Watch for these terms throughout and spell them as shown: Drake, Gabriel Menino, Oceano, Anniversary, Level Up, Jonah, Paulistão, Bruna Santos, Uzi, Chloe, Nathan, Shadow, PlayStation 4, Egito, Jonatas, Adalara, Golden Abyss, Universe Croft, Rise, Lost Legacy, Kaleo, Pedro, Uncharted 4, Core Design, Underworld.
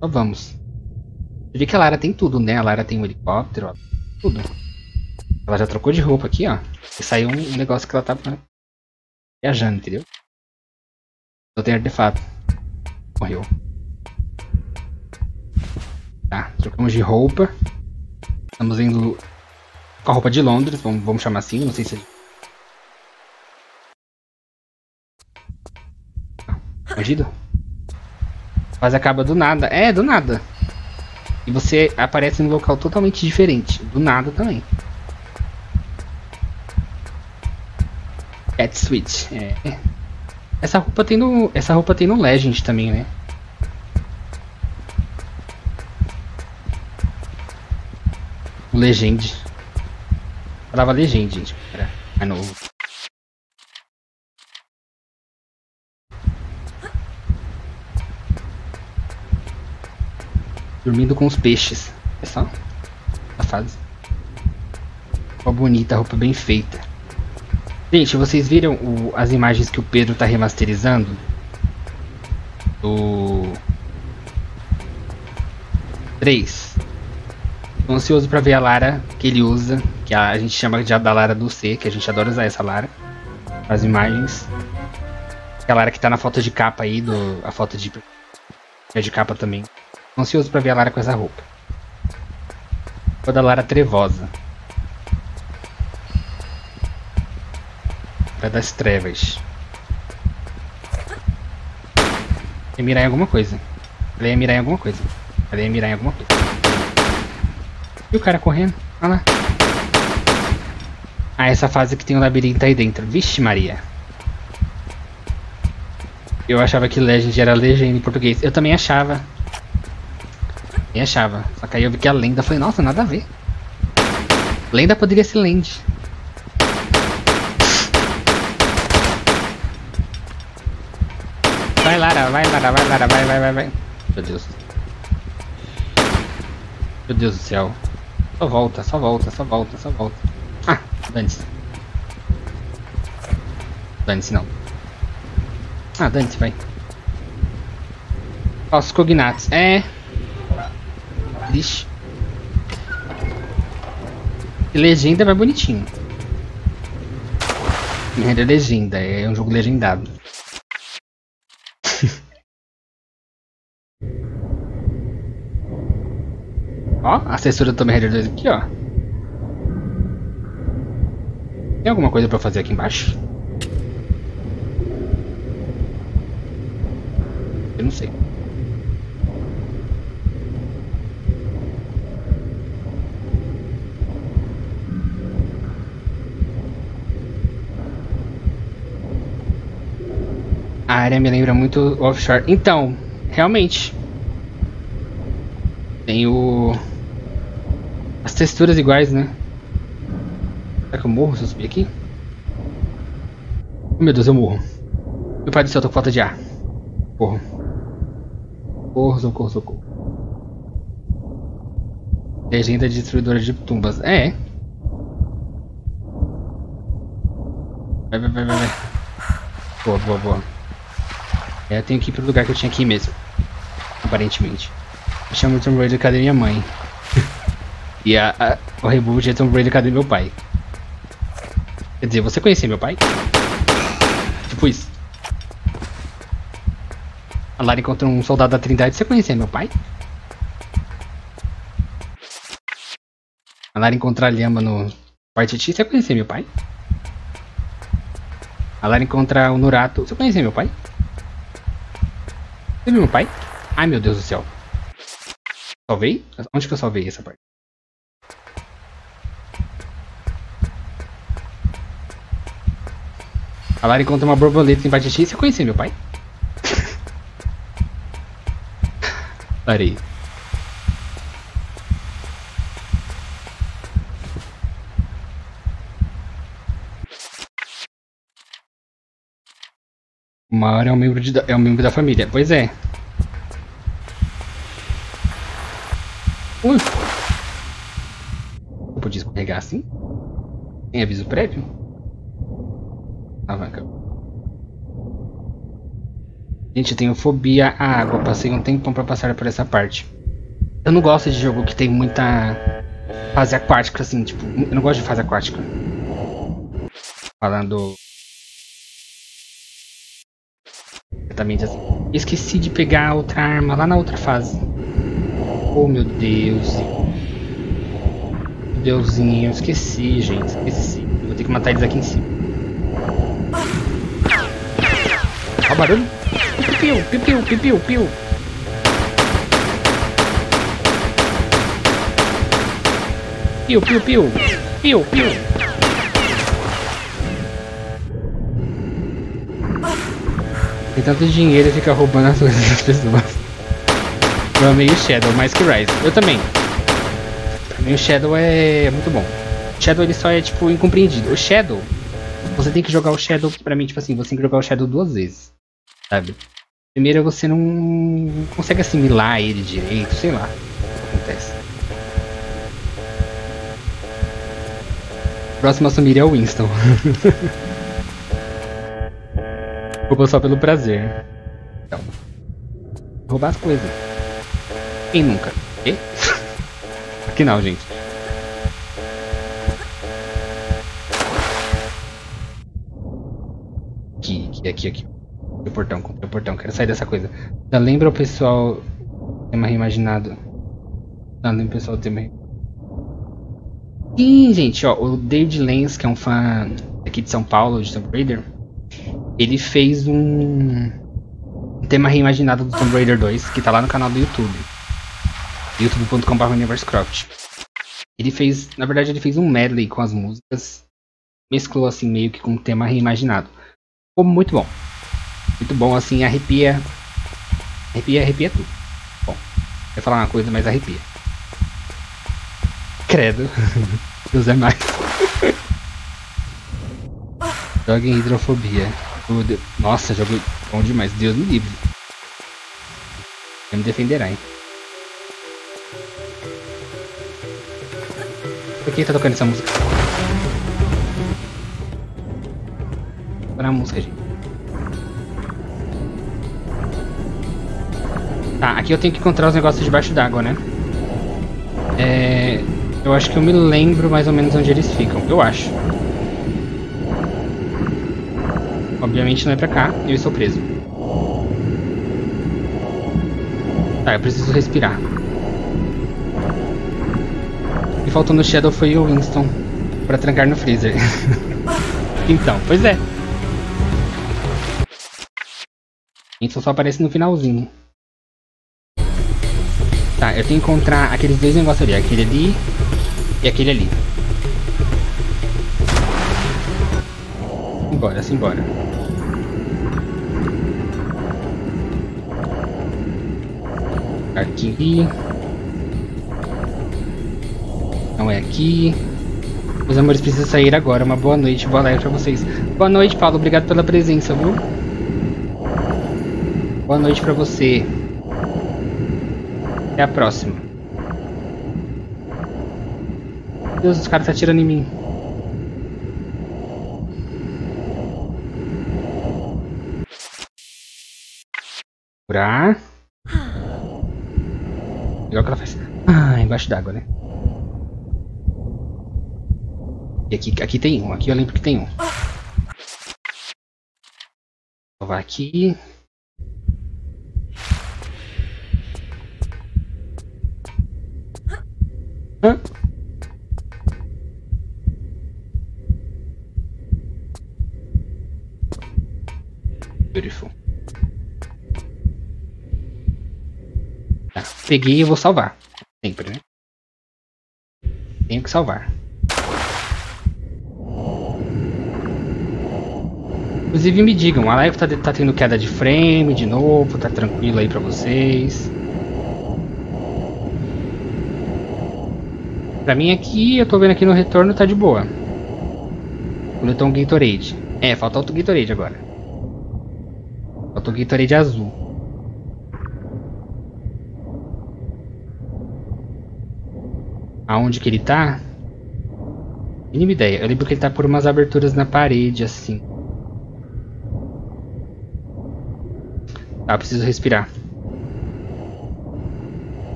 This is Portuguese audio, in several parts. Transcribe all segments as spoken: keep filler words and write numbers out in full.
Então vamos. Eu vi que a Lara tem tudo, né? A Lara tem um helicóptero, ó, tudo. Ela já trocou de roupa aqui, ó. E saiu um negócio que ela tá viajando, entendeu? Só tem artefato. Morreu. Tá, trocamos de roupa. Estamos indo com a roupa de Londres, vamos, vamos chamar assim, não sei se... Fugido? Mas acaba do nada. É, do nada. E você aparece em um local totalmente diferente. Do nada também. Cat Switch. É. Essa roupa tem no... Essa roupa tem no Legend também, né? O Legend. Eu falava Legend, gente. Era mais novo. Dormindo com os peixes. É só a fase. Roupa bonita, roupa bem feita. Gente, vocês viram o, as imagens que o Pedro tá remasterizando? Do... três. Tô ansioso pra ver a Lara que ele usa. Que a, a gente chama de Adalara do C. Que a gente adora usar essa Lara. As imagens. A Lara que tá na foto de capa aí. Do, a foto de, de capa também. Ansioso pra ver a Lara com essa roupa. Roupa da Lara trevosa. Lara das trevas. Ia mirar em alguma coisa. Ela ia mirar em alguma coisa. Ela ia mirar em alguma coisa. E o cara correndo? Olha lá. Ah, essa fase que tem um labirinto aí dentro. Vixe Maria. Eu achava que Legend era Legend em português. Eu também achava. E achava, só que aí eu vi que a lenda, falei, nossa, nada a ver. Lenda poderia ser Land. Vai Lara, vai Lara, vai Lara, vai, vai, vai, vai. Meu Deus. Meu Deus do céu. Só volta, só volta, só volta, só volta. Ah, dane-se. Dane-se não. Ah, dane-se, vai. Falsos cognatos, é... Ixi. Legenda é mais bonitinho. É Legenda, é um jogo legendado. Ó, a assessora do Tomb Raider dois aqui, ó. Tem alguma coisa pra fazer aqui embaixo? Eu não sei. A área me lembra muito offshore. Então, realmente. Tem o... As texturas iguais, né? Será que eu morro se eu subir aqui? Meu Deus, eu morro. Meu pai do céu, eu tô com falta de ar. Corro. Corro, socorro, socorro. Legenda de destruidora de tumbas. É. Vai, vai, vai, vai. Boa, boa, boa. É, eu tenho que ir pro lugar que eu tinha aqui mesmo. Aparentemente. Eu chamo o Tomb Raider, cadê minha mãe? E a, a, o reboot é Tomb Raider, cadê meu pai? Quer dizer, você conhecia meu pai? Tipo isso. A Lara encontrou um soldado da Trindade, você conhecia meu pai? A Lara encontrou a Lhama no Partiti, você conhecia meu pai? A Lara encontra o Nurato, você conhecia meu pai? Você viu meu pai? Ai meu Deus do céu. Salvei? Onde que eu salvei essa parte? A Lara encontra uma borboleta em Batiti. Você conhecia meu pai? Parei. Uma hora é um membro de, é um membro da família. Pois é. Ui. Eu podia escorregar assim? Tem aviso prévio? Alavanca. Gente, eu tenho fobia à água. Passei um tempão pra passar por essa parte. Eu não gosto de jogo que tem muita fase aquática, assim, tipo... Eu não gosto de fase aquática. Falando... Exatamente assim. Esqueci de pegar outra arma lá na outra fase. Oh, meu Deus. Meu Deusinho, eu esqueci, gente. Esqueci. Eu vou ter que matar eles aqui em cima. Olha o barulho. Piu, piu, piu, piu, piu, piu. Piu, piu, piu. Piu, piu. Tem tanto dinheiro e fica roubando as coisas das pessoas. Eu amei o Shadow mais que Rise. Eu também. Pra mim o Shadow é muito bom. O Shadow ele só é tipo incompreendido. O Shadow, você tem que jogar o Shadow, pra mim, tipo assim, você tem que jogar o Shadow duas vezes. Sabe? Primeiro você não consegue assimilar ele direito, sei lá o que acontece. O próximo a assumir é o Winston. Rouba só pelo prazer. Então, roubar as coisas. Quem nunca? E? Aqui não, gente. Aqui, aqui, aqui, aqui. O portão, o portão. Quero sair dessa coisa. Já lembra o pessoal tema reimaginado? Não, lembra o pessoal tema. Sim, gente, ó. O David Lenz, que é um fã aqui de São Paulo, de Tomb Raider, ele fez um tema reimaginado do Tomb Raider dois, que tá lá no canal do YouTube. youtube ponto com barra Universe Croft. Ele fez, na verdade, ele fez um medley com as músicas. Mesclou assim meio que com um tema reimaginado. Ficou muito bom. Muito bom, assim, arrepia. Arrepia, arrepia tudo. Bom, eu ia falar uma coisa, mas arrepia. Credo. Deus é mais. Joga em hidrofobia. Nossa, jogo bom demais. Deus me livre. Você me defenderá, hein? Por que tá tocando essa música? Para a música, gente. Tá, aqui eu tenho que encontrar os negócios debaixo d'água, né? É... Eu acho que eu me lembro mais ou menos onde eles ficam. Eu acho. Obviamente não é pra cá. Eu estou preso. Tá, eu preciso respirar. O que faltou no Shadow foi o Winston. Pra trancar no freezer. Então, pois é. Winston só aparece no finalzinho. Tá, eu tenho que encontrar aqueles dois negócios ali, aquele ali e aquele ali. Simbora, simbora. Aqui. Não é aqui. Meus amores, preciso sair agora. Uma boa noite, boa live pra vocês. Boa noite, Paulo. Obrigado pela presença, viu? Boa noite pra você. É a próxima. Meu Deus, os caras estão atirando em mim. Curar. Legal que ela faz. Ah, embaixo d'água, né? E aqui, aqui tem um. Aqui eu lembro que tem um. Vou lá aqui. Hã? Beautiful. Tá, peguei e vou salvar. Sempre, né? Tenho que salvar. Inclusive me digam, a live tá, tá tendo queda de frame de novo, tá tranquilo aí pra vocês. Pra mim aqui, eu tô vendo aqui no retorno, tá de boa. Faltou um Gatorade. É, falta outro Gatorade agora. Falta o Gatorade azul. Aonde que ele tá? Mínima ideia. Eu lembro que ele tá por umas aberturas na parede, assim. Tá, preciso respirar.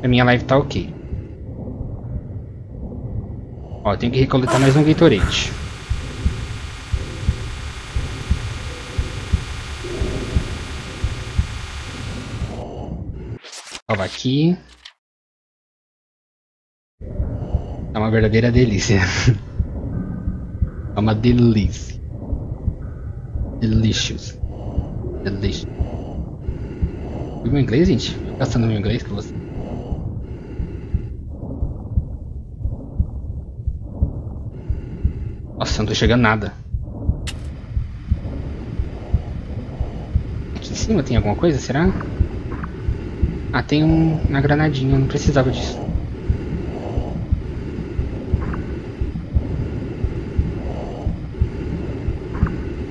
A minha live tá ok. Ó, tenho que recoletar mais um Gatorade. Salva aqui. É uma verdadeira delícia. É uma delícia. Delicious. Delicious. Viu meu inglês, gente? Estou gastando meu inglês com você. Nossa, eu não tô chegando nada. Aqui em cima tem alguma coisa, será? Ah, tem um, uma granadinha, eu não precisava disso.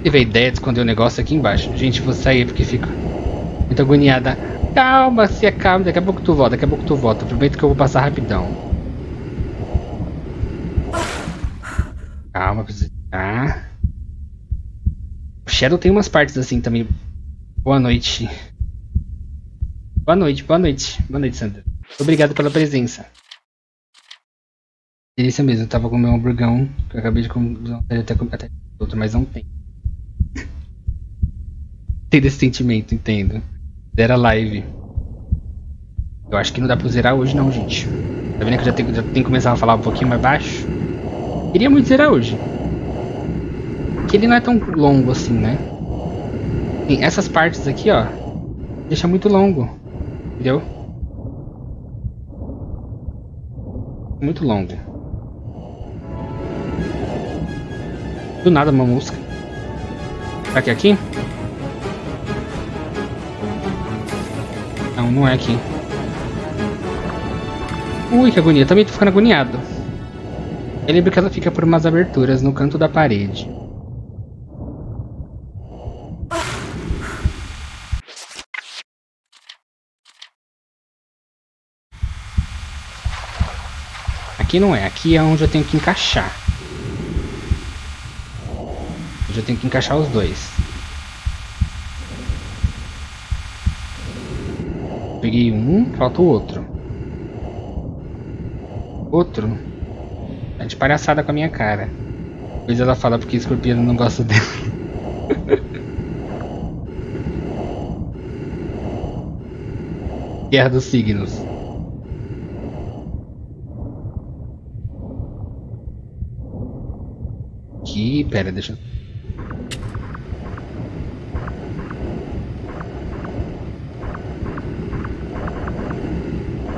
Tive a ideia de esconder o negócio aqui embaixo. Gente, vou sair porque fico muito agoniada. Calma, se acalma, daqui a pouco tu volta, daqui a pouco tu volta. Aproveita que eu vou passar rapidão. Calma, preciso... Ah. O Shadow tem umas partes assim também. Boa noite. Boa noite, boa noite. Boa noite, Sandra. Obrigado pela presença. Delícia mesmo, eu tava com meu hamburgão, que eu acabei de comer até, até outro, mas não tem. Tem desse sentimento, entendo. Zera live. Eu acho que não dá pra zerar hoje não, gente. Tá vendo que eu já tenho, já tenho que começar a falar um pouquinho mais baixo? Queria muito zerar hoje. Que ele não é tão longo assim, né? Sim, essas partes aqui, ó, deixa muito longo. Entendeu? Muito longo. Do nada uma música. Será que é aqui? Não, não é aqui. Ui, que agonia. Também tô ficando agoniado. Eu lembro que ela fica por umas aberturas no canto da parede. Aqui não é, aqui é onde eu tenho que encaixar. Onde eu tenho que encaixar os dois. Peguei um, falta o outro. Outro? Tá de palhaçada com a minha cara. Depois ela fala porque o escorpião não gosta dela. Guerra dos signos. Aqui, pera, deixa eu...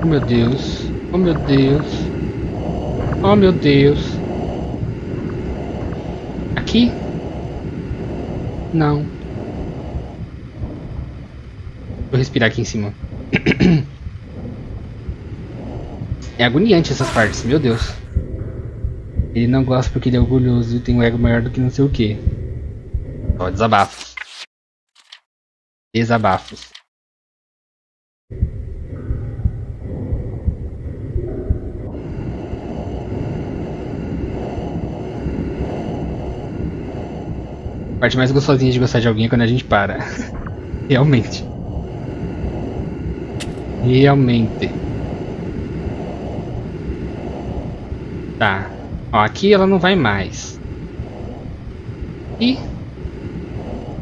Oh meu Deus, oh meu Deus. Oh meu Deus. Aqui? Não. Vou respirar aqui em cima. É agoniante essas partes, meu Deus. Ele não gosta porque ele é orgulhoso e tem um ego maior do que não sei o que. Só desabafos. Desabafos. A parte mais gostosinha de gostar de alguém é quando a gente para. Realmente. Realmente. Tá. Ó, aqui ela não vai mais. E...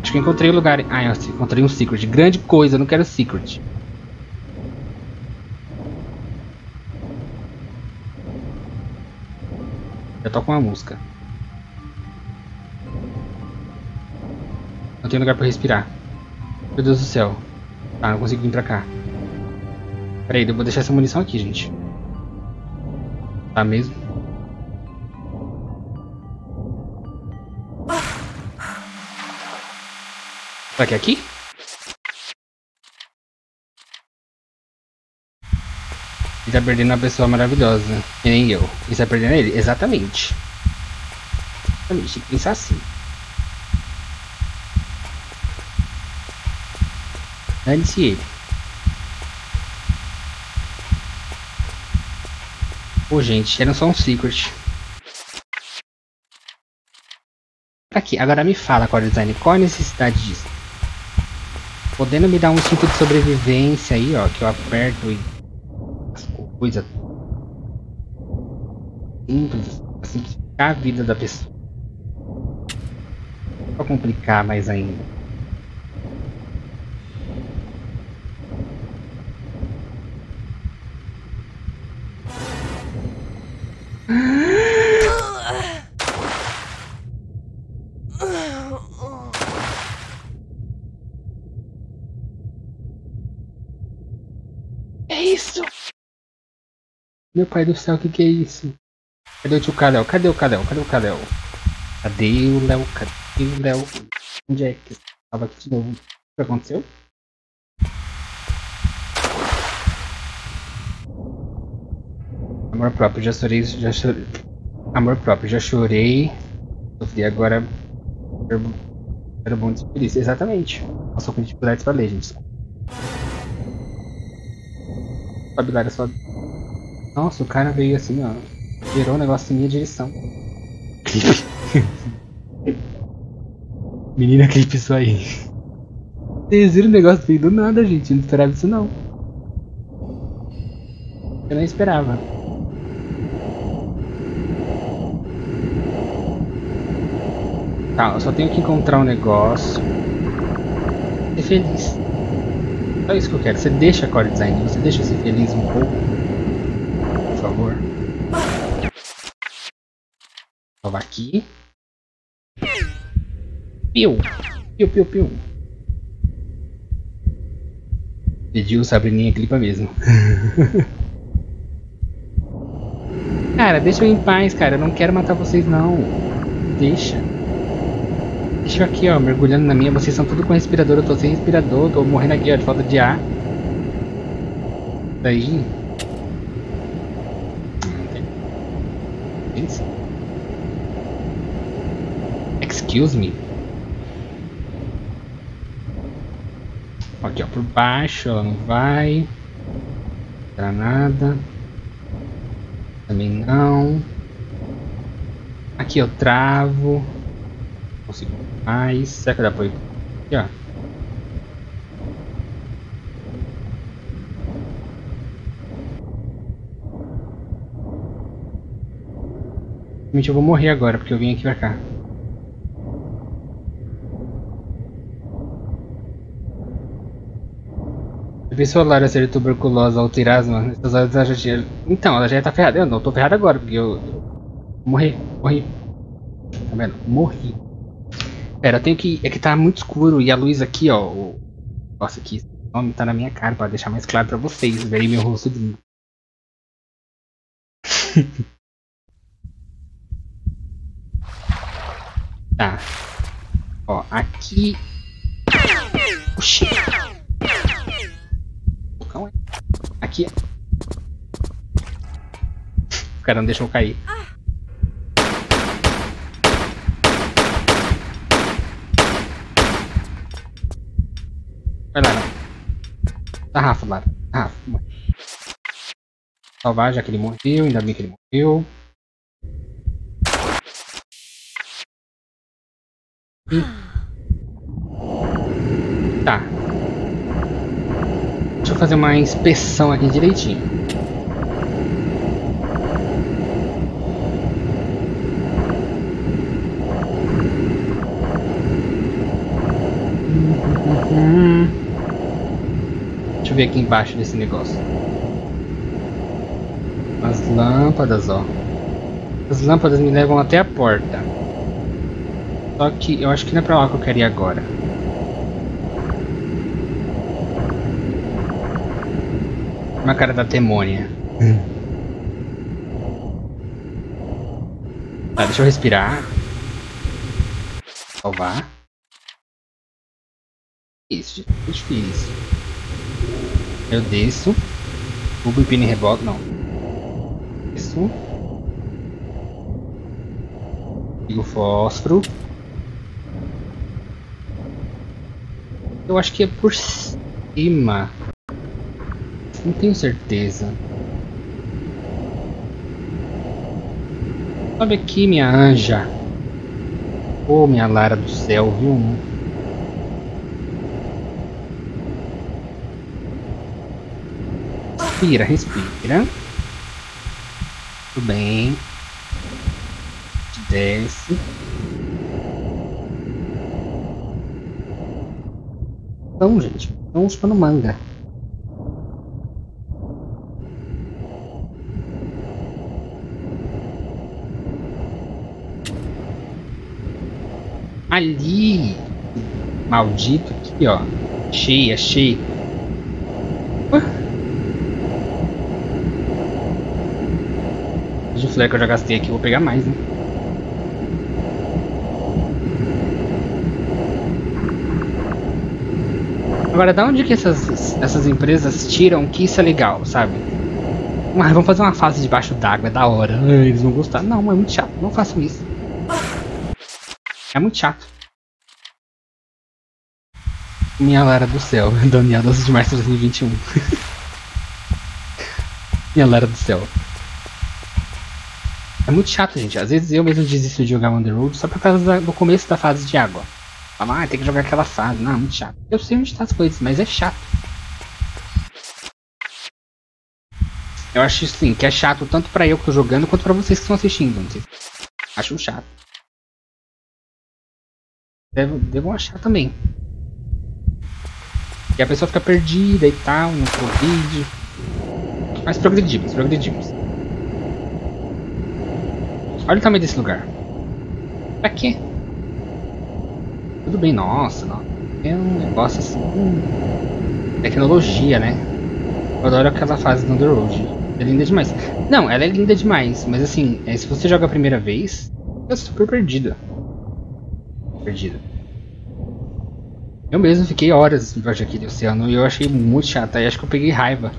acho que encontrei o lugar... Ah, eu encontrei um secret. Grande coisa, eu não quero secret. Eu toco uma música. Não tem lugar pra respirar. Meu Deus do céu. Ah, não consigo vir pra cá. Pera aí, eu vou deixar essa munição aqui, gente. Tá mesmo? Será que é aqui? Ele tá perdendo uma pessoa maravilhosa. E nem eu. Ele tá perdendo ele? Exatamente. Exatamente, tem que pensar assim. Dane-se ele. Pô, gente, era só um secret. Aqui, agora me fala, Core Design, qual a necessidade disso? podendo me dar um cinto de sobrevivência aí, ó, que eu aperto e as coisas simples, pra simplificar a vida da pessoa. Pra complicar mais ainda. É isso? Meu pai do céu, o que que é isso? Cadê o tio Kaleo? Cadê o Kaleo? Cadê o Kaleo? Cadê o Léo? Cadê o Léo? Onde é que estava aqui de novo? O que aconteceu? Amor próprio, já chorei, já chorei. Amor próprio, já chorei. Sofri agora. Era bom de feliz. Exatamente. Passou com dificuldades pra ler, gente. Sobe, Lara, sobe. Nossa, o cara veio assim, ó. Virou um negócio em minha direção. Clipe. Menina, clipe isso aí. Vocês viram o negócio veio do nada, gente. Eu não esperava isso, não. Eu não esperava. Tá, eu só tenho que encontrar um negócio. Ser feliz. Só isso que eu quero. Você deixa a Core Design, você deixa eu ser feliz um pouco. Por favor. Salva aqui. Piu! Piu, piu, piu. Pediu o Sabrininha clipa mesmo. Cara, deixa eu em paz, cara. Eu não quero matar vocês, não. Deixa. Deixa eu aqui, ó. Mergulhando na minha. Vocês são tudo com respirador. Eu tô sem respirador. Tô morrendo aqui, ó. De falta de ar. Daí. Isso. Excuse me. Aqui ó, por baixo ela não vai. Granada. Também não. Aqui eu travo. Consigo mais. Será que dá pra ir? Aqui ó. Realmente eu vou morrer agora porque eu vim aqui pra cá. Pessoa Lara ser tuberculosa ou tirasma, nessas horas ela já tinha... Então, ela já tá ferrada. Eu não tô ferrada agora, porque eu... Morri, morri. Tá vendo? Morri. Pera, eu tenho que... É que tá muito escuro e a luz aqui, ó... O... Nossa, que nome tá na minha cara, pra deixar mais claro pra vocês verem meu rosto lindo. Tá. Ó, aqui... Oxi! Aqui. O cara não deixou eu cair. Vai, Lara. Tarrafa, Lara. Tarrafa. Salvar, já que ele morreu. Ainda bem que ele morreu. E... Tá. Deixa eu fazer uma inspeção aqui direitinho. Uhum. Deixa eu ver aqui embaixo desse negócio. As lâmpadas, ó. As lâmpadas me levam até a porta. Só que eu acho que não é pra lá que eu quero ir agora. A cara da demônia. Hum. Tá, deixa eu respirar. Salvar. Isso, é difícil. Eu desço. O pino e reboco, não. Isso. Ligo o fósforo. Eu acho que é por cima. Não tenho certeza. Sobe aqui, minha anja. Ô, oh, minha Lara do céu, viu? Respira, respira. Tudo bem. Desce. Então, gente, vamos para o manga. Ali, maldito aqui, ó. Achei, achei. De flare que eu já gastei aqui, vou pegar mais, né? Agora, da onde que essas, essas empresas tiram que isso é legal, sabe? Ah, vamos fazer uma fase debaixo d'água, é da hora. Ai, eles vão gostar. Não, é muito chato, não façam isso. É muito chato. Minha Lara do céu, Daniel das de março de dois mil e vinte e um. Minha Lara do céu. É muito chato, gente. Às vezes eu mesmo desisto de jogar Underworld só por causa da, do começo da fase de água. Ah, tem que jogar aquela fase. Não, é muito chato. Eu sei onde tá as coisas, mas é chato. Eu acho sim que é chato tanto pra eu que tô jogando quanto pra vocês que estão assistindo. Não sei. Acho chato. Devo, devo achar também. E a pessoa fica perdida e tal, não progride. Mas progredimos, progredimos. Olha o tamanho desse lugar. Pra quê? Tudo bem, nossa, nossa. É um negócio assim. Hum. Tecnologia, né? Eu adoro aquela fase do Underworld. É linda demais. Não, ela é linda demais, mas assim, se você joga a primeira vez, é super perdida. Perdida. Eu mesmo fiquei horas embaixo aqui do oceano e eu achei muito chato. Aí acho que eu peguei raiva.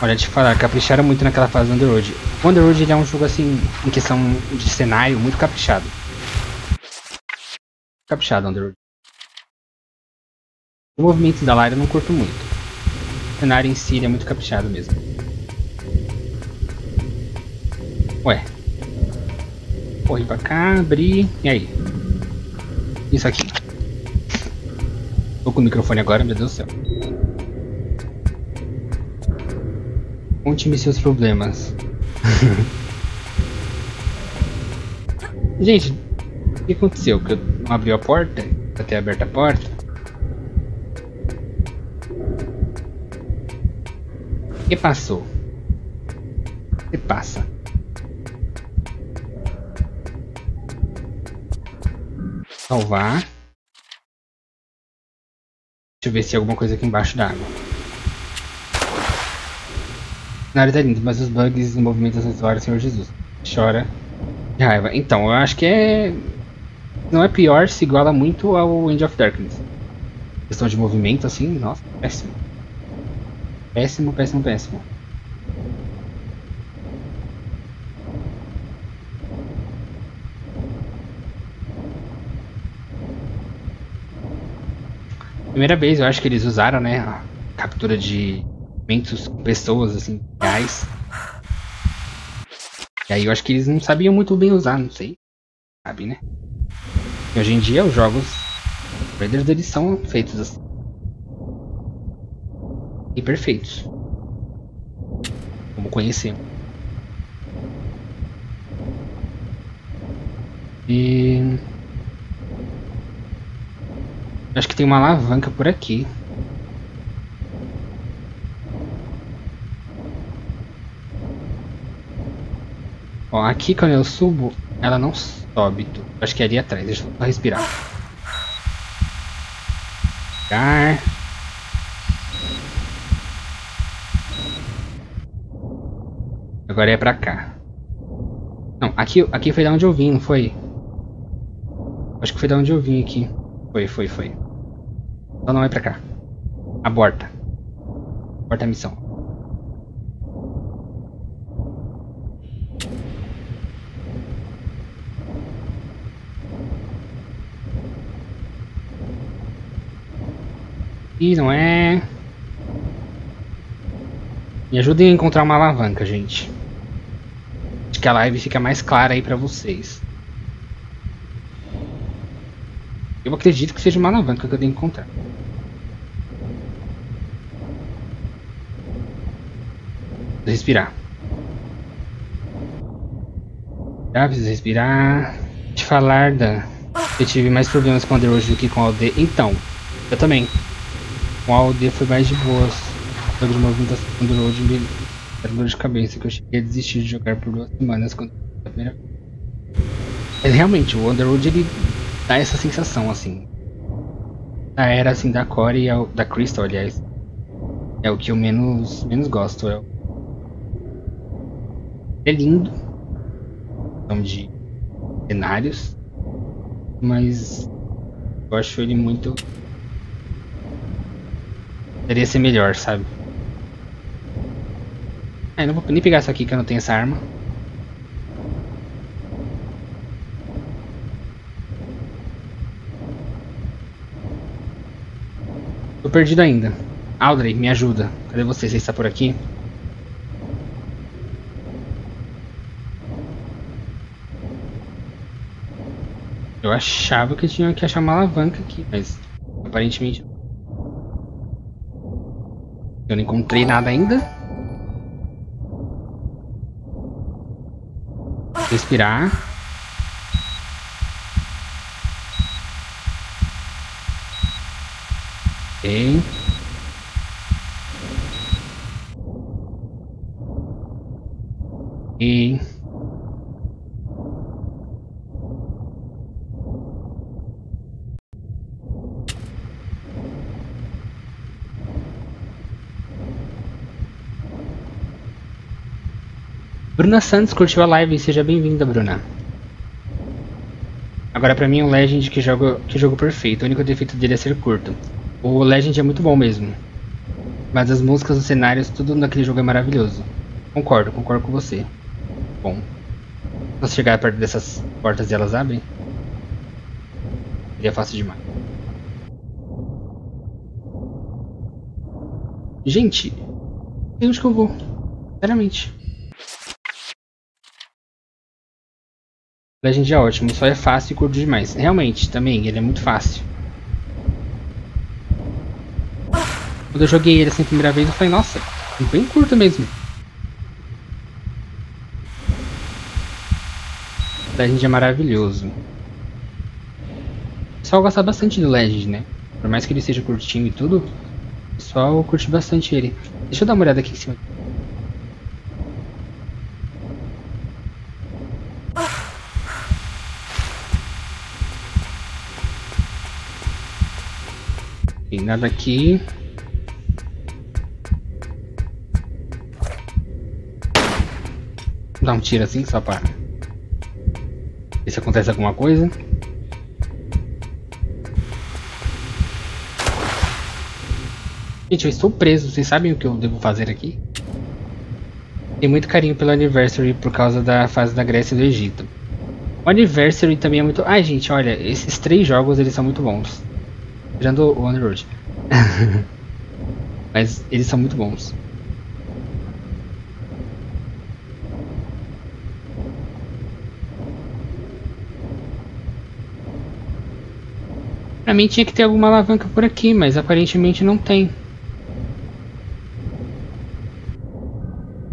Olha, te falar, capricharam muito naquela fase do Underworld. O Underworld ele é um jogo assim, em questão de cenário, muito caprichado. Caprichado, Underworld. O movimento da Lara eu não curto muito. O cenário em si ele é muito caprichado mesmo. Ué. Corri pra cá, abri. E aí? Isso aqui. Tô com o microfone agora, meu Deus do céu. Conte-me seus problemas. Gente, o que aconteceu? Que eu não abri a porta? Até aberta a porta? O que passou? O que passa? Salvar. Deixa eu ver se tem alguma coisa aqui embaixo da água. O cenário tá lindo, mas os bugs e movimentos acessórios, Senhor Jesus. Chora de raiva. Então, eu acho que é... Não é pior, se iguala muito ao End of Darkness. Questão de movimento, assim, nossa, péssimo. Péssimo, péssimo, péssimo. Primeira vez eu acho que eles usaram, né, a captura de momentos com pessoas, assim, reais. E aí eu acho que eles não sabiam muito bem usar, não sei. Sabe, né? E hoje em dia os jogos, os trailers, eles são feitos assim. E perfeitos. Como conhecemos. E... acho que tem uma alavanca por aqui. Ó, aqui quando eu subo, ela não sobe. Acho que é ali atrás, deixa eu só respirar. Car... Agora é pra cá. Não, aqui, aqui foi da onde eu vim, não foi? Acho que foi da onde eu vim aqui. Foi, foi, foi. Então não é pra cá. Aborta. Aborta a missão. Ih, não é... Me ajudem a encontrar uma alavanca, gente. Acho que a live fica mais clara aí pra vocês. Eu acredito que seja uma alavanca que eu tenho que encontrar. Preciso respirar. Já preciso respirar. Te falar da... Eu tive mais problemas com o Underworld do que com a Aldeia. Então, eu também. Com a Aldeia foi mais de boas. Jogos de movimentação com o Underworld me deram dor de cabeça, que eu cheguei a desistir de jogar por duas semanas quando a primeira. Mas realmente, o Underworld ele dá essa sensação assim. Da era assim da Core e ao, da Crystal, aliás. É o que eu menos, menos gosto. É, é lindo. Então, de cenários. Mas eu acho ele muito... Poderia ser melhor, sabe? Ah, eu não vou nem pegar isso aqui que eu não tenho essa arma. Tô perdido ainda. Audrey, me ajuda. Cadê você? Você está por aqui? Eu achava que tinha que achar uma alavanca aqui, mas aparentemente eu não encontrei nada ainda. Respirar. Ok. Ok. Bruna Santos curtiu a live, seja bem-vinda, Bruna. Agora pra mim o Legend, que jogo, que jogo perfeito, o único defeito dele é ser curto. O Legend é muito bom mesmo, mas as músicas, os cenários, tudo naquele jogo é maravilhoso. Concordo, concordo com você. Bom, posso chegar perto dessas portas e elas abrem? Seria fácil demais. Gente, é onde que eu vou? Sinceramente. Legend é ótimo, só é fácil e curto demais. Realmente, também, ele é muito fácil. Quando eu joguei ele assim a primeira vez, eu falei, nossa, bem curto mesmo. Legend é maravilhoso. O pessoal gosta bastante do Legend, né? Por mais que ele seja curtinho e tudo, o pessoal curte bastante ele. Deixa eu dar uma olhada aqui em cima. Tem nada aqui. Dá um tiro assim só para ver se acontece alguma coisa. Gente, eu estou preso. Vocês sabem o que eu devo fazer aqui? Tem muito carinho pelo Anniversary por causa da fase da Grécia e do Egito. O Anniversary também é muito... Ai, gente, olha, esses três jogos eles são muito bons. Tirando o Underworld. Mas eles são muito bons. Pra mim tinha que ter alguma alavanca por aqui, mas aparentemente não tem.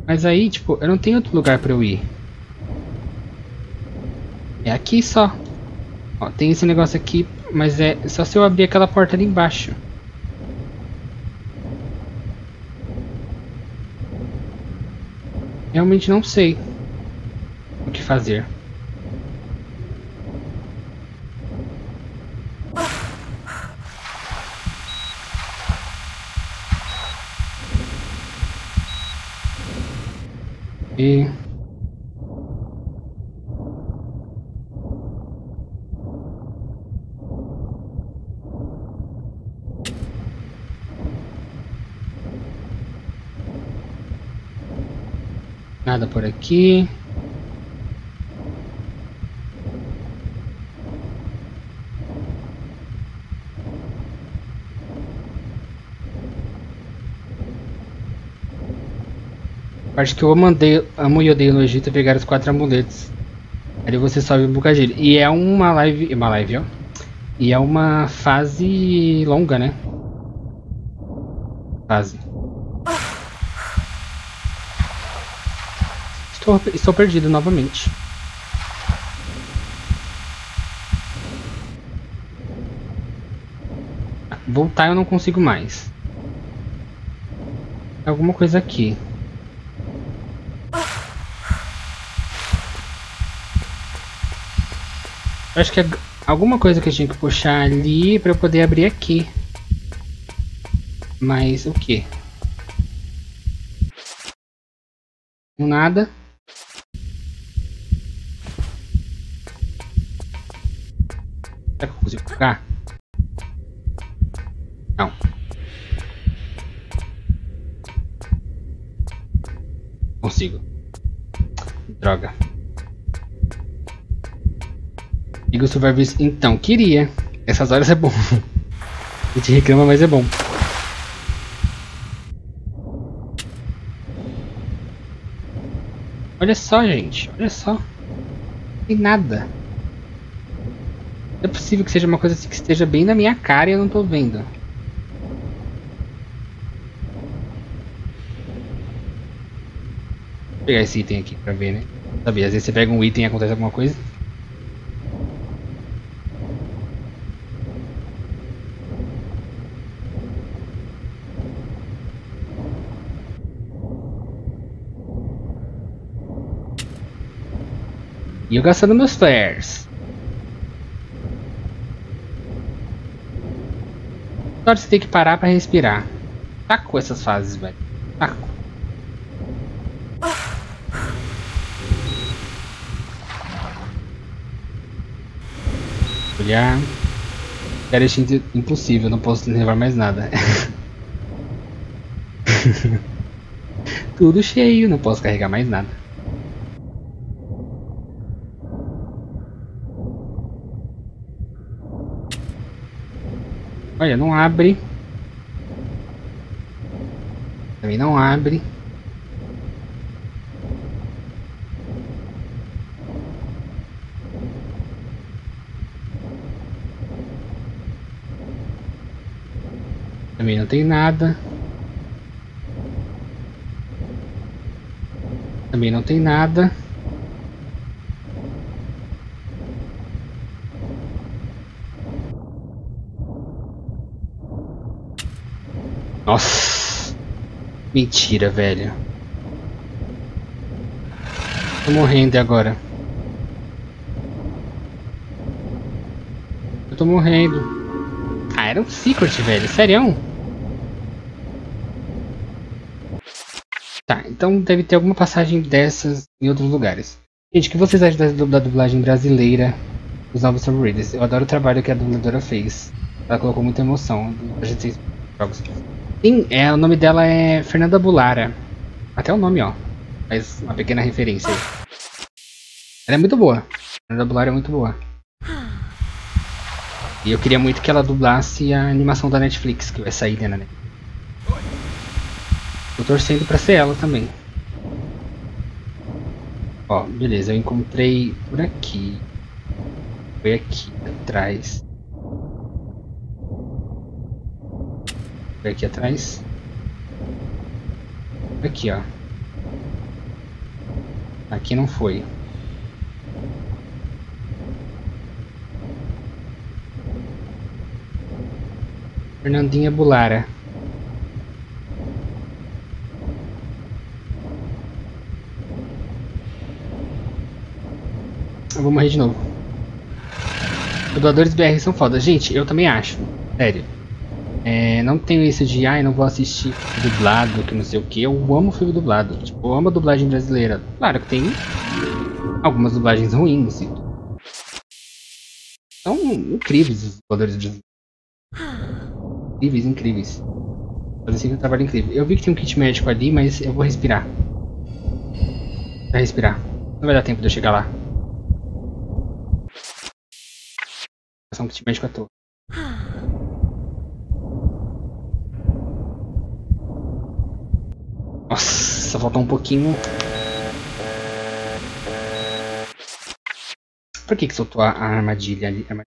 Mas aí, tipo, eu não tenho outro lugar pra eu ir. É aqui só. Ó, tem esse negócio aqui. Mas é só se eu abrir aquela porta ali embaixo. Realmente não sei o que fazer. E... Nada por aqui. A parte que eu mandei, amo e odeio no Egito é pegar os quatro amuletos. Aí você sobe o bugageiro. E é uma live. Uma live, ó. E é uma fase longa, né? Fase. Estou, estou perdido novamente. Voltar eu não consigo mais. Alguma coisa aqui. Eu acho que é alguma coisa que eu tinha que puxar ali para eu poder abrir aqui. Mas o que? Nada. Será que eu consigo colocar? Não. Consigo. Droga. Digo Survivors, então, queria. Essas horas é bom. A gente reclama, mas é bom. Olha só, gente. Olha só. Não tem nada. Não é possível que seja uma coisa assim que esteja bem na minha cara e eu não tô vendo. Vou pegar esse item aqui pra ver, né? Sabe, às vezes você pega um item e acontece alguma coisa. E eu gastando meus flares. Só você tem que parar pra respirar. Taco essas fases, velho. Taco. Olhar. Era impossível, não posso levar mais nada. Tudo cheio, não posso carregar mais nada. Olha, não abre. Também não abre. Também não tem nada. Também não tem nada. Nossa. Mentira, velho. Tô morrendo agora. Eu tô morrendo. Ah, era um secret, velho. Sério? Tá, então deve ter alguma passagem dessas em outros lugares. Gente, o que vocês acham da dublagem brasileira dos novos Tomb Raiders? Eu adoro o trabalho que a dubladora fez. Ela colocou muita emoção. A gente tem jogos. Sim, é, o nome dela é Fernanda Bullara. Até o nome, ó. Faz uma pequena referência aí. Ela é muito boa. Fernanda Bullara é muito boa. E eu queria muito que ela dublasse a animação da Netflix, que vai sair, né? Tô torcendo pra ser ela também. Ó, beleza, eu encontrei por aqui. Foi aqui atrás. Aqui atrás. Aqui, ó. Aqui não foi. Fernandinha Bullara. Eu vou morrer de novo. Dubladores B R são foda. Gente, eu também acho. Sério. É, não tenho isso de, ai, ah, não vou assistir dublado, que não sei o que. Eu amo filme dublado. Tipo, eu amo a dublagem brasileira. Claro que tem algumas dublagens ruins. Assim. São incríveis os dubladores brasileiros. Incríveis, incríveis. Fazem um trabalho incrível. Eu vi que tem um kit médico ali, mas eu vou respirar. Vai respirar. Não vai dar tempo de eu chegar lá. Vou passar um kit médico à toa. Nossa, só faltou um pouquinho. Por que que soltou a armadilha ali? Armadilha.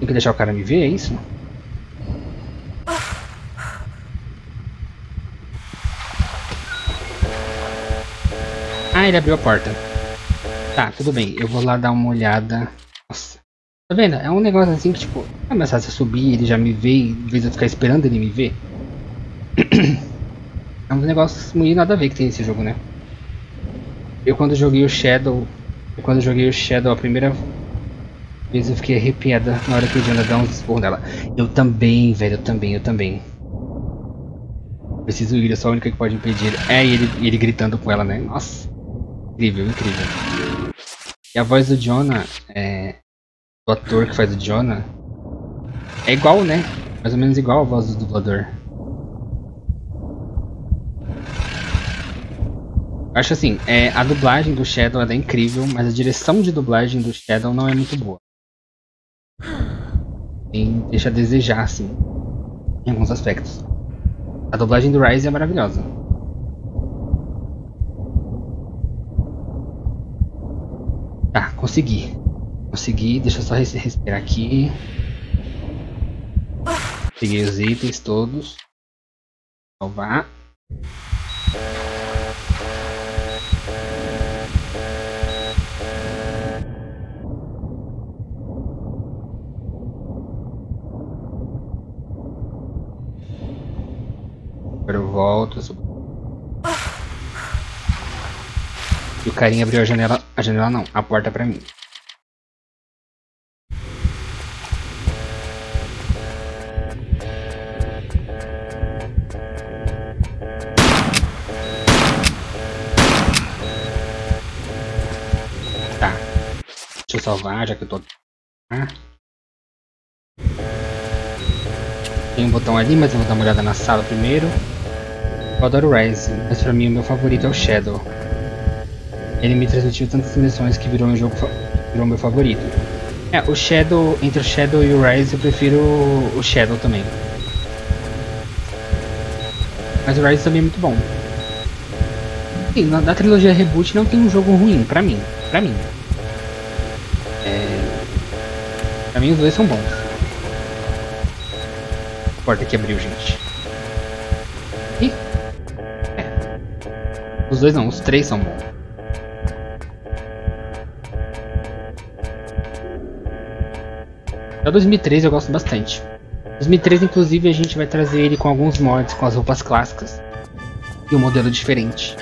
Tem que deixar o cara me ver, é isso? Ah, ele abriu a porta. Tá, tudo bem. Eu vou lá dar uma olhada. Nossa. Tá vendo? É um negócio assim que tipo... É mais fácil subir, ele já me vê e em vez de eu ficar esperando ele me ver. É um negócio muito nada a ver que tem nesse jogo, né? Eu quando joguei o Shadow... Eu, quando joguei o Shadow a primeira vez eu fiquei arrepiada na hora que o Jonah dá um esporro nela. Eu também, velho. Eu também, eu também. Preciso ir, é só a única que pode impedir. É, e ele, ele gritando com ela, né? Nossa. Incrível, incrível. E a voz do Jonah, é, do ator que faz o Jonah, é igual, né? Mais ou menos igual a voz do dublador. Acho assim, é, a dublagem do Shadow é incrível, mas a direção de dublagem do Shadow não é muito boa. Tem, deixa a desejar, assim, em alguns aspectos. A dublagem do Rise é maravilhosa. Tá, consegui. Consegui, deixa eu só respirar aqui. Peguei os itens todos. Salvar. Agora eu volto. Eu sou... E o carinha abriu a janela. A janela não, a porta pra mim. Tá. Deixa eu salvar já que eu tô. Ah. Tem um botão ali, mas eu vou dar uma olhada na sala primeiro. Eu adoro Rise, mas pra mim o meu favorito é o Shadow. Ele me transmitiu tantas emoções que virou um jogo virou meu favorito. É, o Shadow, entre o Shadow e o Rise eu prefiro o Shadow também. Mas o Rise também é muito bom. Sim, na, na trilogia Reboot não tem um jogo ruim, pra mim. Pra mim. É... Pra mim os dois são bons. A porta que abriu, gente. Ih! Os dois não, os três são bons. Até dois mil e treze eu gosto bastante. dois mil e treze inclusive a gente vai trazer ele com alguns mods, com as roupas clássicas. E um modelo diferente.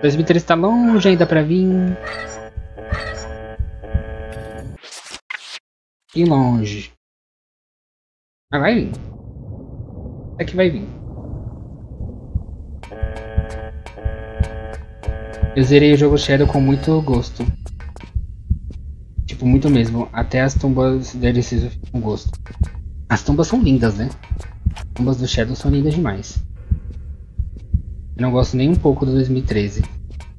dois mil e treze tá longe ainda pra vir. E longe. Mas vai vir. É que vai vir. Eu zerei o jogo Shadow com muito gosto. Tipo, muito mesmo. Até as tumbas D L Cs eu fico com gosto. As tumbas são lindas, né? As tumbas do Shadow são lindas demais. Eu não gosto nem um pouco do dois mil e treze.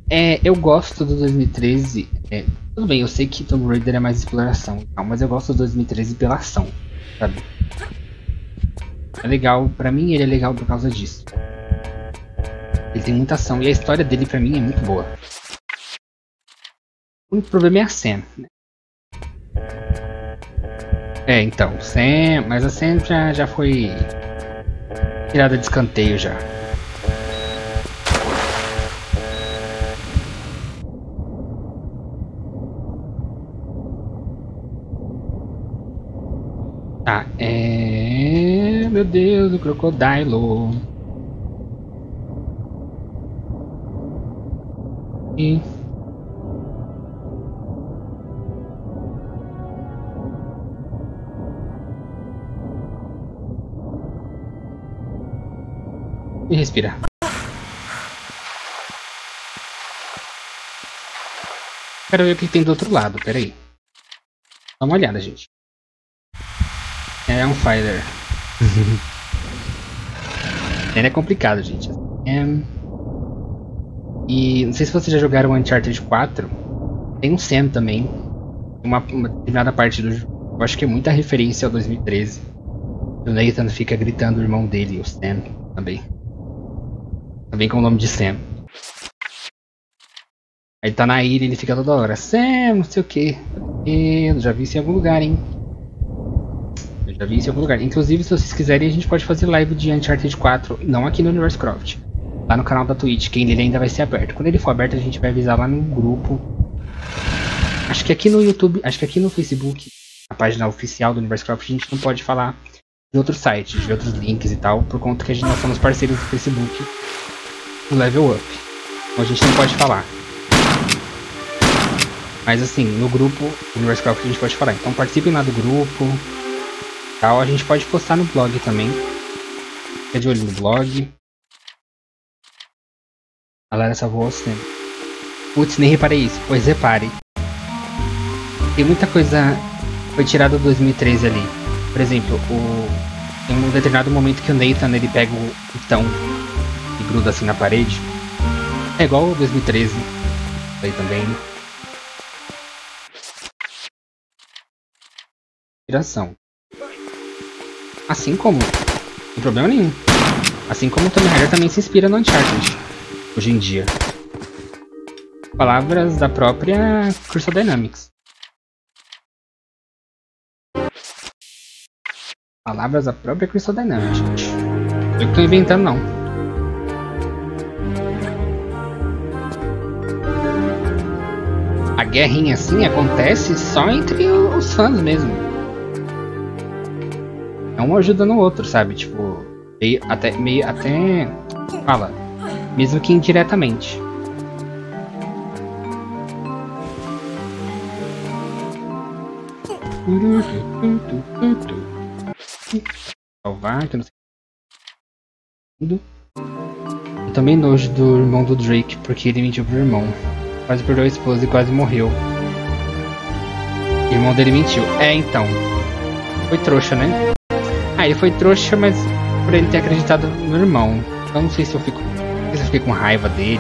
É, eu gosto do dois mil e treze. É, tudo bem, eu sei que Tomb Raider é mais exploração, mas eu gosto do dois mil e treze pela ação, sabe? É legal, pra mim ele é legal por causa disso. Ele tem muita ação e a história dele pra mim é muito boa. O único problema é a Sam, né? É, então, Sam, mas a Sam já, já foi tirada de escanteio já. Tá, é... Meu Deus, o Crocodilo. E respira. Quero ver o que tem do outro lado, peraí. Dá uma olhada, gente. É um fighter. Ele é complicado, gente. É... E não sei se vocês já jogaram Uncharted quatro, tem um Sam também, uma, uma determinada parte do jogo, eu acho que é muita referência ao dois mil e treze. O Nathan fica gritando o irmão dele, o Sam, também. Também com o nome de Sam. Aí ele tá na ilha e ele fica toda hora. Sam, não sei o que. Eu já vi isso em algum lugar, hein? Eu já vi isso em algum lugar. Inclusive, se vocês quiserem, a gente pode fazer live de Uncharted quatro. Não aqui no Universe Croft. Lá no canal da Twitch, que ele ainda vai ser aberto. Quando ele for aberto, a gente vai avisar lá no grupo. Acho que aqui no YouTube, acho que aqui no Facebook, a página oficial do Universe Croft, a gente não pode falar de outros sites, de outros links e tal, por conta que a gente nós somos parceiros do Facebook do Level Up. Então a gente não pode falar. Mas assim, no grupo Universe Croft a gente pode falar. Então participem lá do grupo e tal. A gente pode postar no blog também. Fica de olho no blog. A Lara salvou o cinema. Putz, nem reparei isso. Pois repare. Tem muita coisa foi tirada do dois mil e treze ali. Por exemplo, o... tem um determinado momento que o Nathan ele pega o botão e gruda assim na parede. É igual ao dois mil e treze. Aí também. Inspiração. Assim como... Não tem problema nenhum. Assim como o Tomb Raider também se inspira no Uncharted. Hoje em dia. Palavras da própria Crystal Dynamics. Palavras da própria Crystal Dynamics, gente. Eu que tô inventando, não. A guerrinha assim acontece só entre os fãs mesmo. É um ajudando o outro, sabe? Tipo, meio até... Meio até... Fala. Mesmo que indiretamente. Salvar, que eu não sei. Eu também nojo do irmão do Drake, porque ele mentiu pro irmão. Quase perdeu a esposa e quase morreu. O irmão dele mentiu. É, então. Foi trouxa, né? Ah, ele foi trouxa, mas por ele ter acreditado no irmão. Eu não sei se eu fico... Eu fiquei com raiva dele.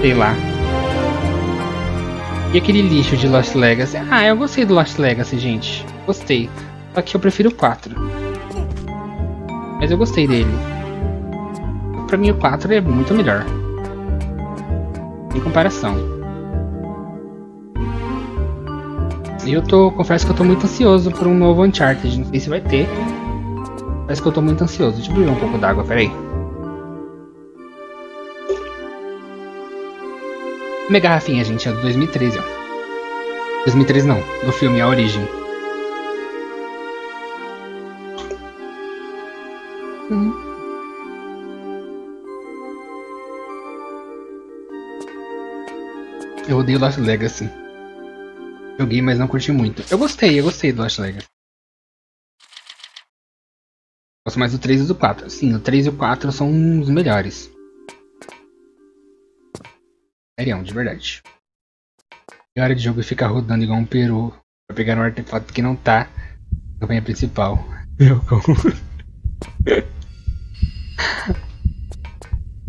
Sei lá. E aquele lixo de Lost Legacy? Ah, eu gostei do Lost Legacy, gente. Gostei. Só que eu prefiro o quatro. Mas eu gostei dele. Pra mim o quatro é muito melhor. Em comparação. E eu tô... Confesso que eu tô muito ansioso por um novo Uncharted. Não sei se vai ter. Parece que eu tô muito ansioso. Deixa eu beber um pouco d'água, peraí. Minha garrafinha, gente, é do dois mil e treze, ó. dois mil e treze não, do filme A Origem. Hum. Eu odeio Lost Legacy. Joguei, mas não curti muito. Eu gostei, eu gostei do Lost Legacy. Gosto mais do três e do quatro. Sim, o três e o quatro são os melhores. Sério, de verdade. E a hora de jogo fica rodando igual um peru pra pegar um artefato que não tá na campanha principal. Meu cão.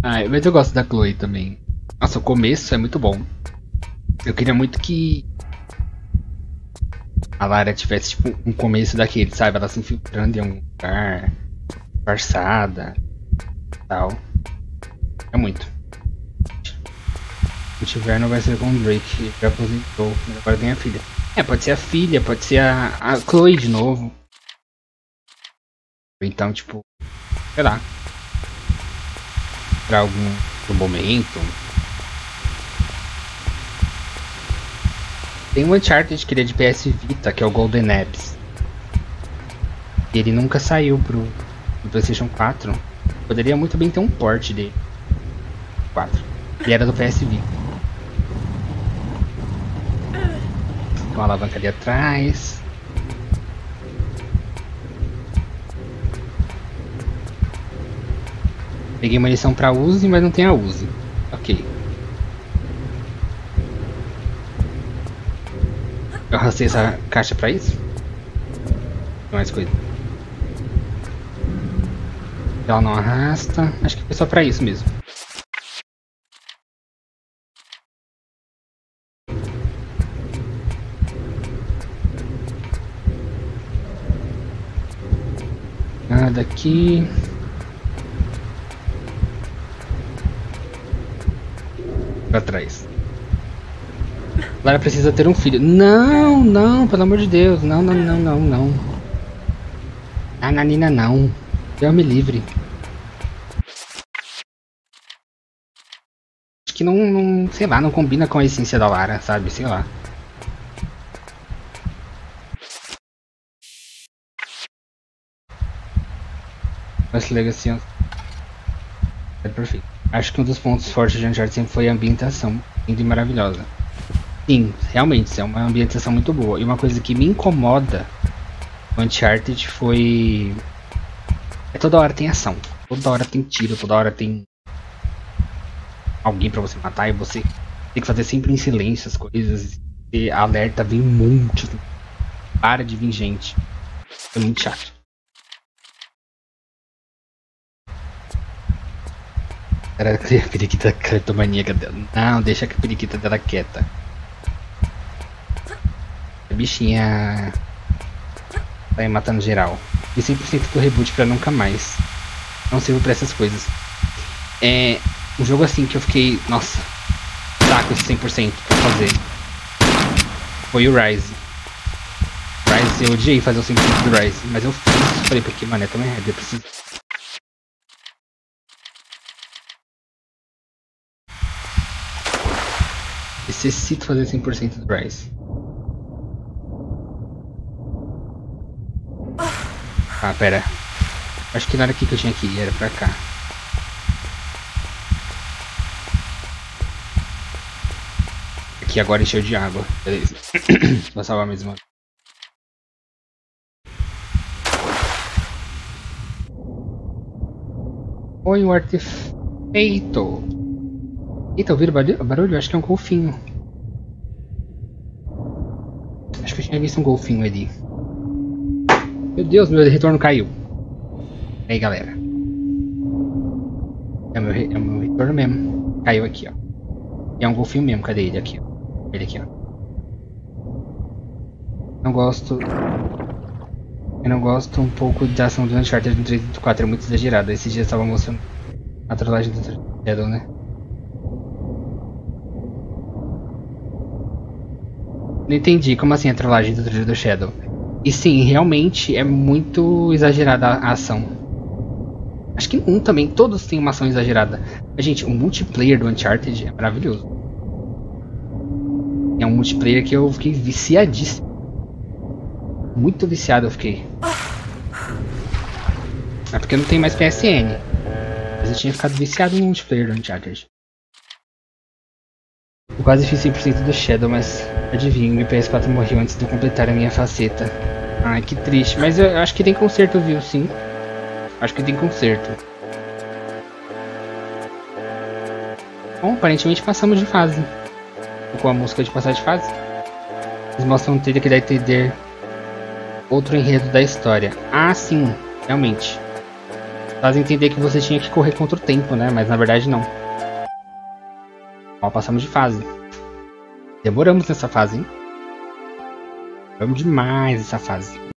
Ah, mas eu gosto da Chloe também. Nossa, o começo é muito bom. Eu queria muito que a Lara tivesse tipo um começo daquele, sabe? Ela se infiltrando em um lugar, disfarçada, tal. É muito. Se tiver, não vai ser com o Drake, já aposentou, agora tem a filha. É, pode ser a filha, pode ser a, a Chloe de novo. Então, tipo, sei lá. Pra algum, algum momento. Tem um Uncharted que ele é de P S Vita, que é o Golden Abyss. E ele nunca saiu pro, pro PlayStation quatro. Poderia muito bem ter um port dele. quatro. Ele era do P S Vita. Tem uma alavanca ali atrás. Peguei uma munição pra Uzi, mas não tem a Uzi. Ok. Eu arrastei essa caixa pra isso? Mais coisa. Ela não arrasta. Acho que foi só pra isso mesmo. Nada aqui. pra trás. Lara precisa ter um filho. Não, não, pelo amor de Deus. Não, não, não, não, não. Nananina, não. Deus me livre. Acho que não, não, sei lá, não combina com a essência da Lara, sabe? Sei lá. Lost Legacy é perfeito. Acho que um dos pontos fortes de Uncharted sempre foi a ambientação, linda e maravilhosa. Sim, realmente, é uma ambientação muito boa. E uma coisa que me incomoda no Uncharted foi... É toda hora tem ação, toda hora tem tiro, toda hora tem... alguém pra você matar e você tem que fazer sempre em silêncio as coisas. E alerta, vem um monte, para de vir gente. É muito chato. Era a periquita cleptomaníaca dela. Não, deixa a periquita dela quieta. A bichinha tá aí matando geral. E sempre sinto que o reboot pra nunca mais. Não sirvo pra essas coisas. É um jogo assim que eu fiquei... Nossa, saco esse cem por cento pra fazer. Foi o Rise. Rise, eu odiei fazer o cem por cento do Rise. Mas eu fiz, falei, porque, mano, é tão errado, eu preciso... Necessito fazer cem por cento do Rise. Ah, pera. Acho que não era aqui que eu tinha que ir, era pra cá. Aqui agora encheu de água. Beleza. Vou salvar mesmo. Foi um artefato. Eita, ouviram o barulho? Acho que é um golfinho. Acho que eu tinha visto um golfinho ali. Meu Deus, meu retorno caiu. Aí, galera. É o meu, re... é meu retorno mesmo. Caiu aqui, ó. E é um golfinho mesmo. Cadê ele? Aqui, ó. Ele aqui, ó. Não gosto... Eu não gosto um pouco da ação do Uncharted no três e quatro. É muito exagerada. Esse dia estava mostrando a trollagem do Shadow, né? Não entendi. Como assim a trollagem do trailer do Shadow? E sim, realmente é muito exagerada a ação. Acho que um também, todos têm uma ação exagerada. Mas, gente, o multiplayer do Uncharted é maravilhoso. É um multiplayer que eu fiquei viciadíssimo. Muito viciado eu fiquei. É porque eu não tenho mais P S N. Mas eu tinha ficado viciado no multiplayer do Uncharted. Eu quase fiz cem por cento do Shadow, mas adivinha, meu P S quatro morreu antes de eu completar a minha faceta. Ai, que triste, mas eu acho que tem conserto, viu, sim. Acho que tem conserto. Bom, aparentemente passamos de fase. Tocou a música de passar de fase. Eles mostram um trailer que dá a entender outro enredo da história. Ah, sim, realmente. Faz entender que você tinha que correr contra o tempo, né, mas na verdade não. Ó, passamos de fase. Demoramos nessa fase, hein? Demoramos demais essa fase.